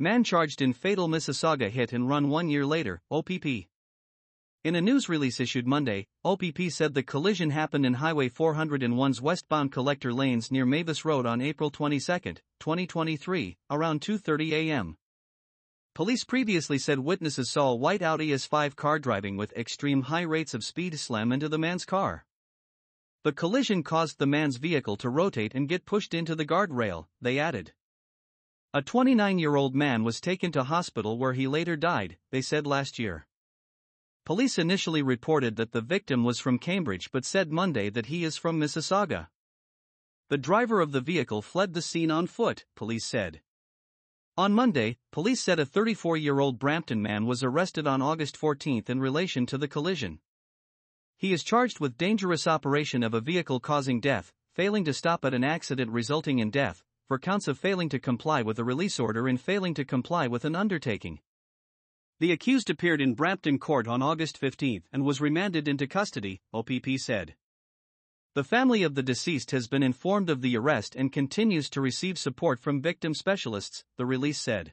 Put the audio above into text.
Man charged in fatal Mississauga hit and run 1 year later, OPP. In a news release issued Monday, OPP said the collision happened in Highway 401's westbound collector lanes near Mavis Road on April 22, 2023, around 2:30 a.m. Police previously said witnesses saw a white Audi S5 car driving with extreme high rates of speed slam into the man's car. The collision caused the man's vehicle to rotate and get pushed into the guardrail, they added. A 29-year-old man was taken to hospital where he later died, they said last year. Police initially reported that the victim was from Cambridge but said Monday that he is from Mississauga. The driver of the vehicle fled the scene on foot, police said. On Monday, police said a 34-year-old Brampton man was arrested on August 14 in relation to the collision. He is charged with dangerous operation of a vehicle causing death, failing to stop at an accident resulting in death, for counts of failing to comply with a release order and failing to comply with an undertaking. The accused appeared in Brampton court on August 15 and was remanded into custody, OPP said. The family of the deceased has been informed of the arrest and continues to receive support from victim specialists, the release said.